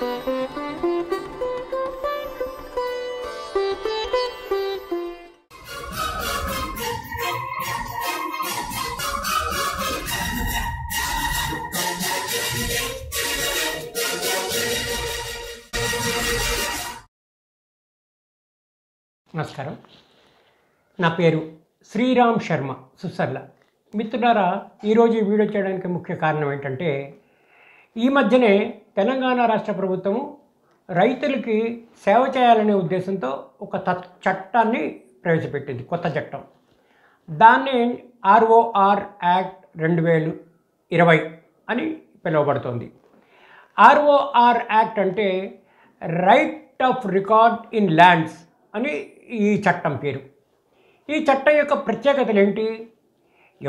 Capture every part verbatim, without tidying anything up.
నమస్కారం. నా పేరు శ్రీరామ్ శర్మ సుసర్ల. మిత్రులారా, ఈరోజు ఈ వీడియో చేయడానికి ముఖ్య కారణం ఏంటంటే, ఈ మధ్యనే తెలంగాణ రాష్ట్ర ప్రభుత్వము రైతులకి సేవ చేయాలనే ఉద్దేశంతో ఒక చట్టాన్ని ప్రవేశపెట్టింది, కొత్త చట్టం. దాన్ని ఆర్ఓఆర్ యాక్ట్ రెండు వేలు ఇరవై అని పిలువబడుతోంది. ఆర్ఓఆర్ యాక్ట్ అంటే right of record in lands అని ఈ చట్టం పేరు. ఈ చట్టం యొక్క ప్రత్యేకతలు ఏంటి?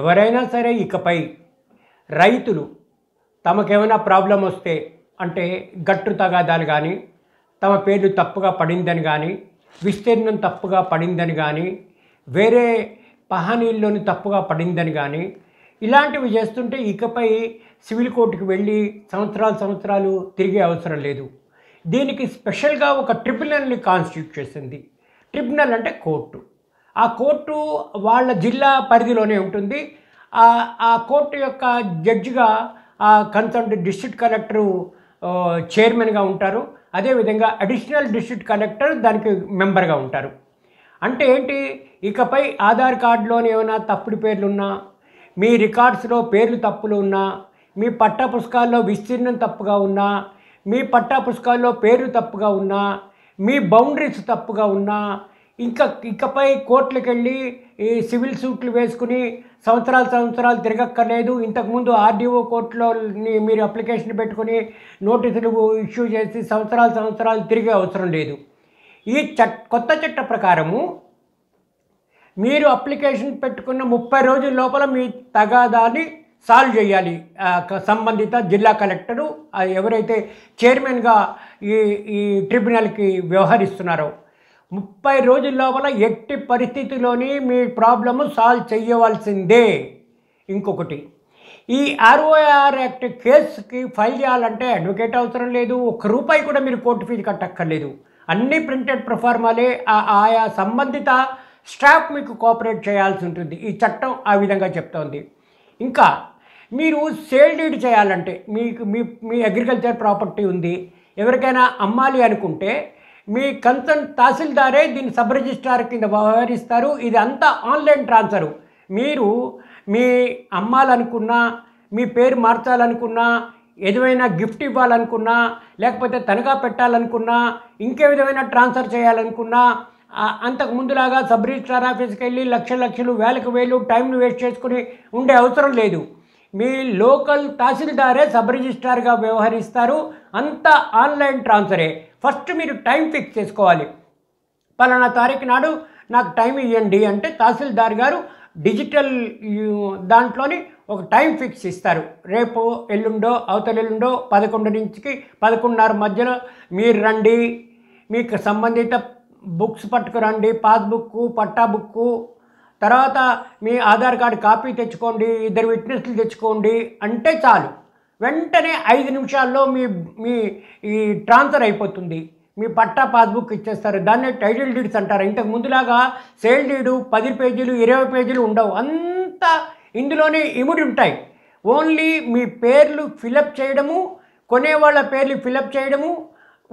ఎవరైనా సరే ఇకపై రైతులు తమకేమైనా ప్రాబ్లం వస్తే, అంటే గట్టు తగాదాలు కానీ, తమ పేర్లు తప్పుగా పడిందని కానీ, విస్తీర్ణం తప్పుగా పడిందని కానీ, వేరే పహానీల్లోని తప్పుగా పడిందని కానీ, ఇలాంటివి చేస్తుంటే ఇకపై సివిల్ కోర్టుకు వెళ్ళి సంవత్సరాలు సంవత్సరాలు తిరిగే అవసరం లేదు. దీనికి స్పెషల్గా ఒక ట్రిబ్యునల్ని కాన్స్టిట్యూట్ చేసింది. ట్రిబ్యునల్ అంటే కోర్టు. ఆ కోర్టు వాళ్ళ జిల్లా పరిధిలోనే ఉంటుంది. ఆ కోర్టు యొక్క జడ్జిగా ఆ కన్సర్న్డ్ డిస్ట్రిక్ట్ కలెక్టరు చైర్మన్గా ఉంటారు. అదేవిధంగా అడిషనల్ డిస్ట్రిక్ట్ కలెక్టర్ దానికి మెంబర్గా ఉంటారు. అంటే ఏంటి, ఇకపై ఆధార్ కార్డులోని ఏమైనా తప్పుడు పేర్లున్నా, మీ రికార్డ్స్లో పేర్లు తప్పులు ఉన్నా, మీ పట్టా పుస్తకాల్లో విస్తీర్ణం తప్పుగా ఉన్నా, మీ పట్టా పుస్తకాల్లో పేరు తప్పుగా ఉన్నా, మీ బౌండరీస్ తప్పుగా ఉన్నా, ఇంకా ఇకపై కోర్టులకు వెళ్ళి ఈ సివిల్ సూట్లు వేసుకుని సంవత్సరాలు సంవత్సరాలు తిరగక్కర్లేదు. ఇంతకుముందు ఆర్డీఓ కోర్టులో మీరు అప్లికేషన్ పెట్టుకుని నోటీసులు ఇష్యూ చేసి సంవత్సరాలు సంవత్సరాలు తిరిగే అవసరం లేదు. ఈ చట్ కొత్త చట్ట ప్రకారము మీరు అప్లికేషన్ పెట్టుకున్న ముప్పై రోజుల లోపల మీ తగాదాన్ని సాల్వ్ చేయాలి. సంబంధిత జిల్లా కలెక్టరు ఎవరైతే చైర్మన్గా ఈ ఈ ట్రిబ్యునల్కి వ్యవహరిస్తున్నారో, ముప్పై రోజుల లోపల ఎట్టి పరిస్థితిలోని మీ ప్రాబ్లము సాల్వ్ చేయవలసిందే. ఇంకొకటి, ఈ ఆర్ఓఆర్ యాక్ట్ కేసుకి ఫైల్ చేయాలంటే అడ్వకేట్ అవసరం లేదు. ఒక్క రూపాయి కూడా మీరు కోర్టు ఫీజు కట్టక్కర్లేదు. అన్ని ప్రింటెడ్ ప్రొఫార్మాలే. ఆయా సంబంధిత స్టాఫ్ మీకు కోఆపరేట్ చేయాల్సి ఉంటుంది. ఈ చట్టం ఆ విధంగా చెప్తోంది. ఇంకా మీరు సేల్ డీడ్ చేయాలంటే, మీకు మీ మీ అగ్రికల్చర్ ప్రాపర్టీ ఉంది, ఎవరికైనా అమ్మాలి అనుకుంటే, మీ కన్సర్న్ తహసీల్దారే దీన్ని సబ్ రిజిస్ట్రార్ కింద వ్యవహరిస్తారు. ఇది అంతా ఆన్లైన్ ట్రాన్స్ఫర్. మీరు మీ అమ్మాలనుకున్నా, మీ పేరు మార్చాలనుకున్నా, ఏదైనా గిఫ్ట్ ఇవ్వాలనుకున్నా, లేకపోతే తనఖా పెట్టాలనుకున్నా, ఇంకే విధమైన ట్రాన్స్ఫర్ చేయాలనుకున్నా, అంతకు ముందులాగా సబ్ రిజిస్ట్రార్ ఆఫీస్కి వెళ్ళి లక్ష లక్షలు వేలకు వేలు టైంను వేస్ట్ చేసుకుని ఉండే అవసరం లేదు. మీ లోకల్ తహసీల్దారే సబ్ రిజిస్ట్రార్గా వ్యవహరిస్తారు. అంతా ఆన్లైన్ ట్రాన్స్ఫరే. ఫస్ట్ మీరు టైం ఫిక్స్ చేసుకోవాలి. పలానా తారీఖు నాడు నాకు టైం ఇవ్వండి అంటే తహసీల్దార్ గారు డిజిటల్ దాంట్లోని ఒక టైం ఫిక్స్ ఇస్తారు. రేపు ఎల్లుండో అవతల ఎల్లుండో పదకొండు నుంచి పదకొండున్నర మధ్యలో మీరు రండి, మీకు సంబంధిత బుక్స్ పట్టుకురండి, పాస్బుక్, పట్టా బుక్, తర్వాత మీ ఆధార్ కార్డు కాపీ తెచ్చుకోండి, ఇద్దరు విట్నెస్లు తెచ్చుకోండి అంటే చాలు. వెంటనే ఐదు నిమిషాల్లో మీ మీ ఈ ట్రాన్స్ఫర్ అయిపోతుంది. మీ పట్టా పాస్బుక్ ఇచ్చేస్తారు. దాన్నే టైటిల్ డీడ్స్ అంటారు. ఇంతకు ముందులాగా సేల్ డీడు పది పేజీలు ఇరవై పేజీలు ఉండవు. అంతా ఇందులోనే ఇమిడి ఉంటాయి. ఓన్లీ మీ పేర్లు ఫిలప్ చేయడము, కొనేవాళ్ళ పేర్లు ఫిలప్ చేయడము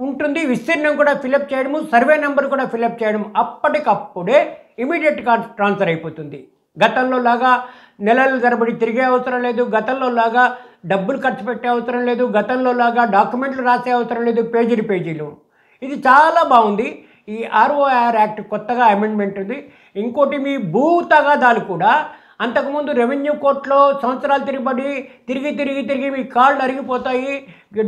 ఉంటుంది. విస్తీర్ణం కూడా ఫిలప్ చేయడము, సర్వే నెంబర్ కూడా ఫిలప్ చేయడం, అప్పటికప్పుడే ఇమీడియట్గా ట్రాన్స్ఫర్ అయిపోతుంది. గతంలో లాగా నెలల తరబడి తిరిగే అవసరం లేదు. గతంలో లాగా డబ్బులు ఖర్చు పెట్టే అవసరం లేదు. గతంలో లాగా డాక్యుమెంట్లు రాసే అవసరం లేదు, పేజీలు పేజీలు. ఇది చాలా బాగుంది. ఈ ఆర్ఓఆర్ యాక్ట్ కొత్తగా అమెండ్మెంట్ ఉంది. ఇంకోటి, మీ భూ తగాదాలు కూడా అంతకుముందు రెవెన్యూ కోర్టులో సంవత్సరాలు తిరిగిపడి తిరిగి తిరిగి తిరిగి మీ కాళ్ళు అరిగిపోతాయి,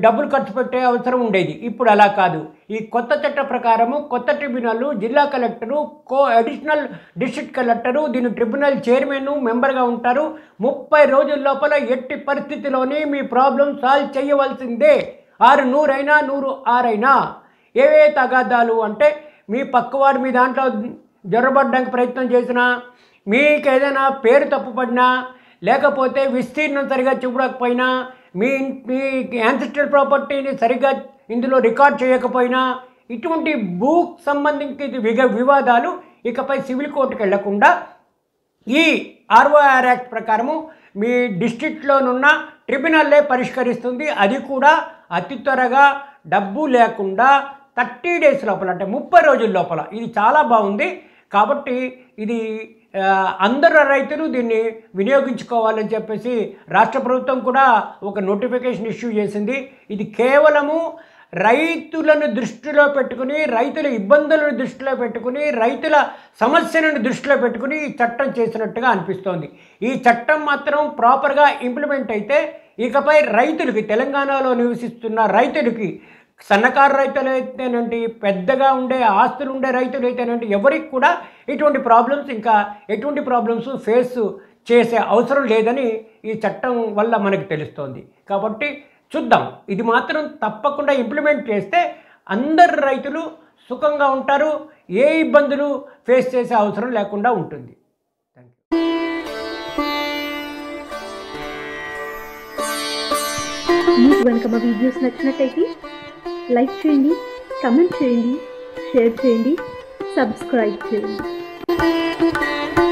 డబ్బులు ఖర్చు పెట్టే అవసరం ఉండేది. ఇప్పుడు అలా కాదు. ఈ కొత్త చట్ట ప్రకారము కొత్త ట్రిబ్యునల్ జిల్లా collector, co additional district collector, దీని ట్రిబ్యునల్ చైర్మన్ మెంబర్గా ఉంటారు. ముప్పై రోజుల లోపల ఎట్టి పరిస్థితిలోనే మీ ప్రాబ్లం సాల్వ్ చేయవలసిందే. ఆరు నూరైనా నూరు ఆరైనా. ఏవే తగాదాలు అంటే, మీ పక్కవాడు మీ దాంట్లో జొరబడడానికి ప్రయత్నం చేసినా, మీకేదైనా పేరు తప్పుపడినా, లేకపోతే విస్తీర్ణం సరిగా చూడకపోయినా, మీ మీ యాన్సెస్ట్రల్ ప్రాపర్టీని సరిగా ఇందులో రికార్డ్ చేయకపోయినా ఇటువంటి భూ సంబంధించి వివాదాలు ఇకపై సివిల్ కోర్టుకు వెళ్లకుండా ఈ ఆర్ఓఆర్ యాక్ట్ ప్రకారము మీ డిస్ట్రిక్ట్లోనున్న ట్రిబ్యునల్లే పరిష్కరిస్తుంది. అది కూడా అతి త్వరగా డబ్బు లేకుండా థర్టీ డేస్ లోపల అంటే ముప్పై రోజుల లోపల. ఇది చాలా బాగుంది కాబట్టి ఇది అందరు రైతులు దీన్ని వినియోగించుకోవాలని చెప్పేసి రాష్ట్ర ప్రభుత్వం కూడా ఒక నోటిఫికేషన్ ఇష్యూ చేసింది. ఇది కేవలము రైతులను దృష్టిలో పెట్టుకుని, రైతుల ఇబ్బందులను దృష్టిలో పెట్టుకుని, రైతుల సమస్యలను దృష్టిలో పెట్టుకుని ఈ చట్టం చేసినట్టుగా అనిపిస్తోంది. ఈ చట్టం మాత్రం ప్రాపర్గా ఇంప్లిమెంట్ అయితే ఇకపై రైతులకి, తెలంగాణలో నివసిస్తున్న రైతులకి, సన్నకారు రైతులు అయితేనండి, పెద్దగా ఉండే ఆస్తులు ఉండే రైతులు అయితేనండి, ఎవరికి కూడా ఇటువంటి ప్రాబ్లమ్స్ ఇంకా ఎటువంటి ప్రాబ్లమ్స్ ఫేస్ చేసే అవసరం లేదని ఈ చట్టం వల్ల మనకు తెలుస్తోంది. కాబట్టి చూద్దాం, ఇది మాత్రం తప్పకుండా ఇంప్లిమెంట్ చేస్తే అందరు రైతులు సుఖంగా ఉంటారు, ఏ ఇబ్బందులు ఫేస్ చేసే అవసరం లేకుండా ఉంటుంది. మీకు గనుక మా వీడియోస్ నచ్చినట్టయితే లైక్ చేయండి, కమెంట్ చేయండి, షేర్ చేయండి, సబ్స్క్రైబ్ చేయండి.